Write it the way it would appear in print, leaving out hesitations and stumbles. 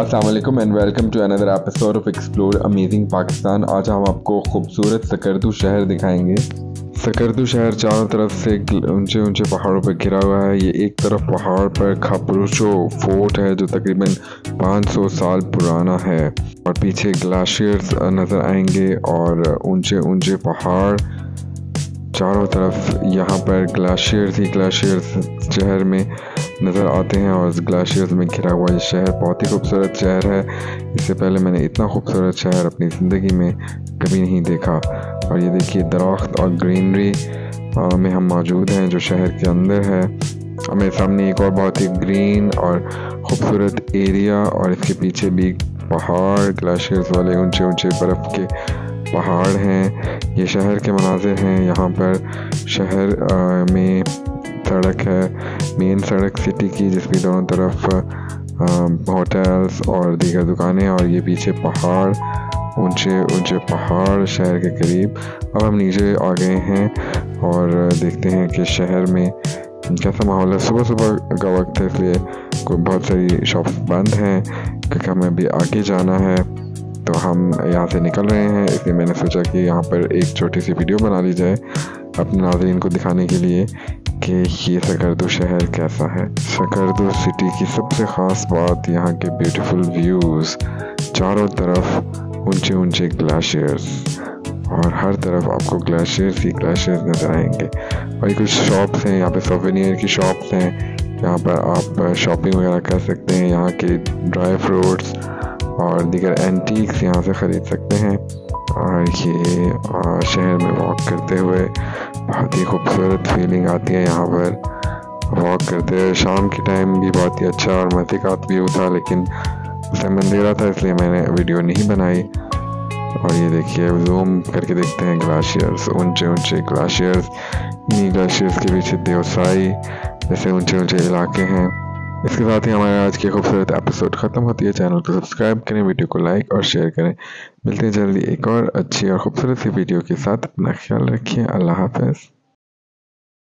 अस्सलाम वालेकुम and welcome to another episode of explore amazing Pakistan. आज हम आपको खूबसूरत स्कर्दू शहर दिखाएंगे। स्कर्दू शहर चारों तरफ से ऊंचे ऊंचे पहाड़ों पर घिरा हुआ है। ये एक तरफ पहाड़ पर खापुर फोर्ट है जो तकरीबन 500 साल पुराना है और पीछे ग्लेशियर्स नज़र आएंगे और ऊंचे ऊंचे पहाड़ चारों तरफ। यहाँ पर ग्लेशियर्स ही ग्लेशियर्स शहर में नज़र आते हैं और ग्लेशियर्स में घिरा हुआ ये शहर बहुत ही खूबसूरत शहर है। इससे पहले मैंने इतना खूबसूरत शहर अपनी ज़िंदगी में कभी नहीं देखा। और ये देखिए दरख्त और ग्रीनरी में हम मौजूद हैं जो शहर के अंदर है। और मेरे सामने एक और बहुत ही ग्रीन और खूबसूरत एरिया और इसके पीछे भी पहाड़ ग्लेशियर्स वाले ऊंचे ऊंचे बर्फ़ के पहाड़ हैं। ये शहर के मनाज़िर हैं। यहाँ पर शहर में सड़क है, मेन सड़क सिटी की, जिसकी दोनों तरफ होटल्स और दीगर दुकानें और ये पीछे पहाड़ ऊंचे ऊंचे पहाड़ शहर के करीब। अब हम नीचे आ गए हैं और देखते हैं कि शहर में कैसा माहौल है। सुबह सुबह का वक्त है इसलिए कोई बहुत सारी शॉप्स बंद हैं क्योंकि हमें अभी आगे जाना है। तो हम यहाँ से निकल रहे हैं इसलिए मैंने सोचा कि यहाँ पर एक छोटी सी वीडियो बना ली जाए अपने नाज़रीन को दिखाने के लिए कि ये स्कर्दू शहर कैसा है। स्कर्दू सिटी की सबसे ख़ास बात यहाँ के ब्यूटीफुल व्यूज़, चारों तरफ ऊंचे ऊंचे ग्लेशियर्स और हर तरफ आपको ग्लेशियर्स ही ग्लेशियर्स नज़र आएंगे। और ये कुछ शॉप्स हैं यहाँ पे, सोवेनियर की शॉप्स हैं। यहाँ पर आप शॉपिंग वगैरह कर सकते हैं। यहाँ के ड्राई फ्रूट्स और दीगर एंटीक्स यहाँ से ख़रीद सकते हैं। और ये शहर में वॉक करते हुए बहुत ही खूबसूरत फीलिंग आती है। यहाँ पर वॉक करते हुए शाम के टाइम भी बहुत ही अच्छा और मज़ेदार व्यू था, लेकिन उस टाइम अंधेरा था इसलिए मैंने वीडियो नहीं बनाई। और ये देखिए जूम करके देखते हैं ग्लेशियर्स, ऊंचे ऊंचे ग्लेशियर्स। इन्हीं ग्लेशियर्स के पीछे देवसाई जैसे ऊंचे ऊंचे इलाके हैं। इसके साथ ही हमारे आज के खूबसूरत एपिसोड ख़त्म होती है। चैनल को सब्सक्राइब करें, वीडियो को लाइक और शेयर करें। मिलते हैं जल्दी एक और अच्छी और ख़ूबसूरत सी वीडियो के साथ। अपना ख्याल रखिए। अल्लाह हाफ़िज़।